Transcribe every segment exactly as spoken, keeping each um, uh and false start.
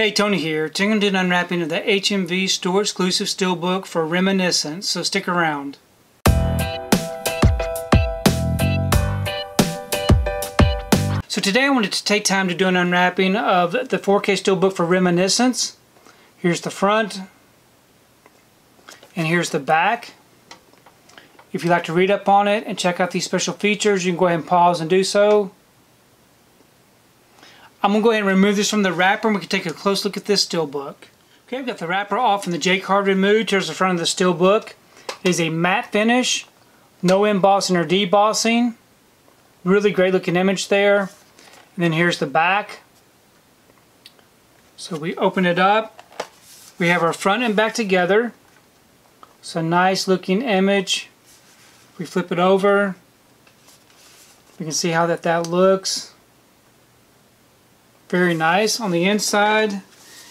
Hey, Tony here. Today I'm going to do an unwrapping of the H M V store exclusive Steelbook for Reminiscence, so stick around. So today I wanted to take time to do an unwrapping of the four K Steelbook for Reminiscence. Here's the front, and here's the back. If you'd like to read up on it and check out these special features, you can go ahead and pause and do so. I'm going to go ahead and remove this from the wrapper and we can take a close look at this Steelbook. Okay, I've got the wrapper off and the J-Card removed. Here's the front of the Steelbook. It is a matte finish, no embossing or debossing. Really great looking image there. And then here's the back. So we open it up. We have our front and back together. It's a nice looking image. We flip it over. We can see how that, that looks. Very nice. On the inside,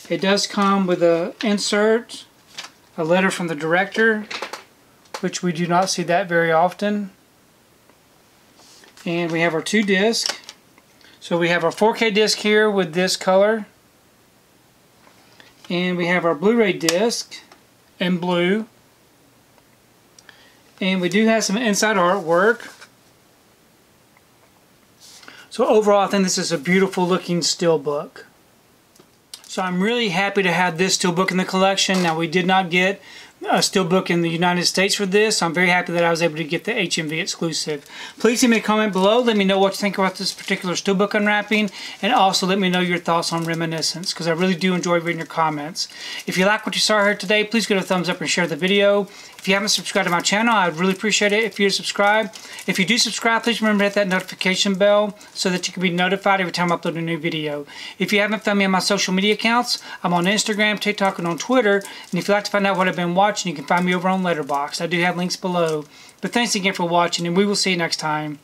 it does come with an insert, a letter from the director, which we do not see that very often. And we have our two discs. So we have our four K disc here with this color. And we have our Blu-ray disc in blue. And we do have some inside artwork. So overall, I think this is a beautiful looking Steelbook. So I'm really happy to have this Steelbook in the collection. Now, we did not get a Steelbook in the United States for this, so I'm very happy that I was able to get the H M V exclusive. Please leave me a comment below. Let me know what you think about this particular Steelbook unwrapping, and also let me know your thoughts on Reminiscence, because I really do enjoy reading your comments. If you like what you saw here today, please give it a thumbs up and share the video. If you haven't subscribed to my channel, I'd really appreciate it if you subscribe. If you do subscribe, please remember to hit that notification bell so that you can be notified every time I upload a new video. If you haven't found me on my social media accounts, I'm on Instagram, TikTok, and on Twitter. And if you'd like to find out what I've been watching, you can find me over on Letterboxd. I do have links below. But thanks again for watching, and we will see you next time.